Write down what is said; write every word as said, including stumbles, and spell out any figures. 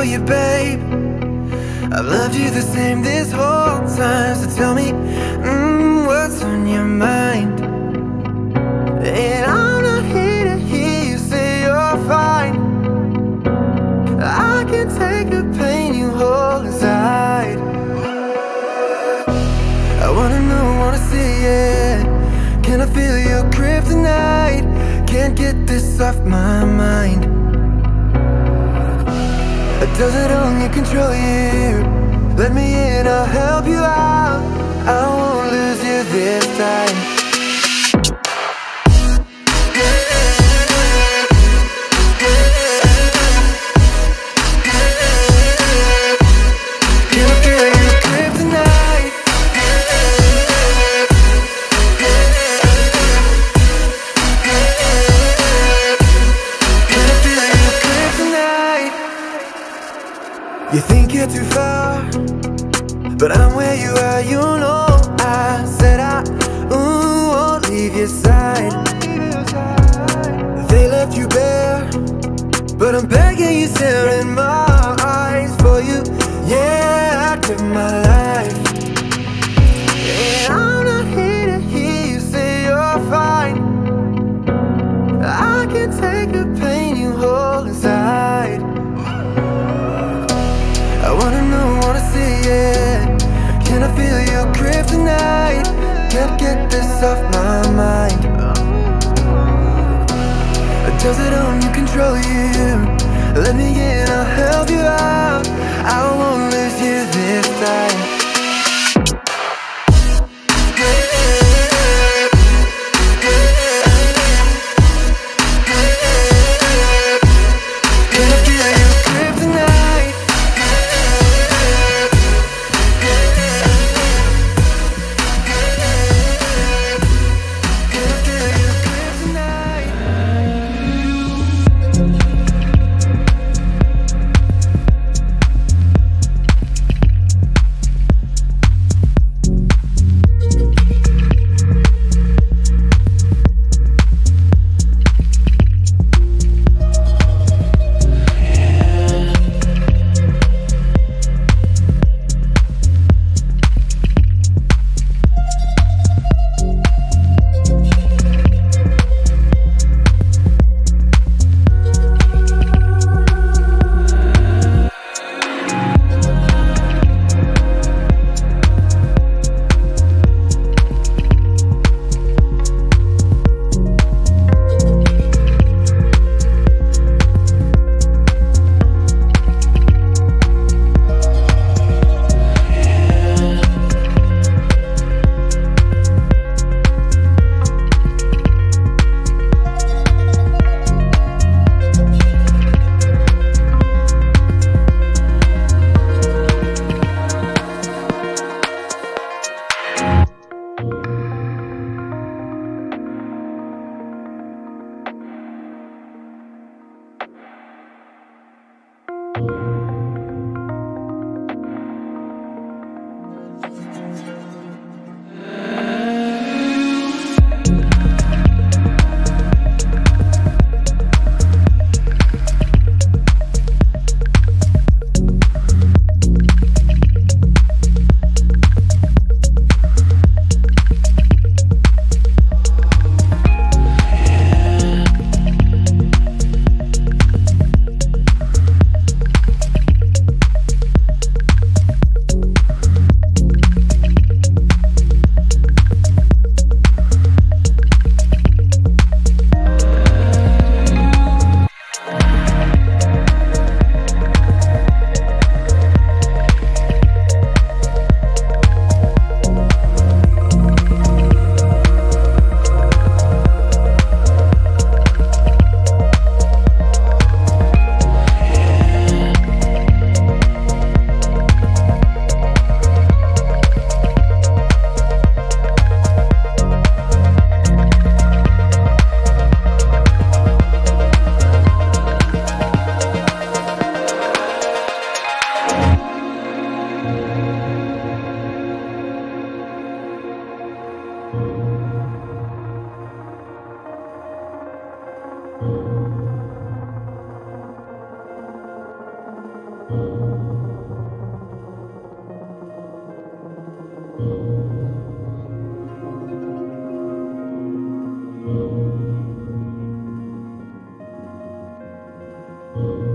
for you, babe. I've loved you the same this whole time. So tell me, mm, what's on your mind? And I'm not here to hear you say you're fine. I can take the pain you hold inside. I wanna know, I wanna see it. Can I feel your kryptonite? Can't get this off my mind. Does it only control you? Let me in, I'll help you out. I won't lose you this time. You think you're too far, but I'm where you are, you know. I said I ooh, won't leave your side. They left you bare, but I'm begging you, staring in my eyes. For you, yeah, I give my life. And I'm not here to hear you say you're fine. I can take the pain you hold inside. I wanna know, wanna see it. Can I feel your kryptonite? Can't get this off my mind. Does it only control you? Let me in, I'll help you out. I won't lose you this time. Mm-hmm.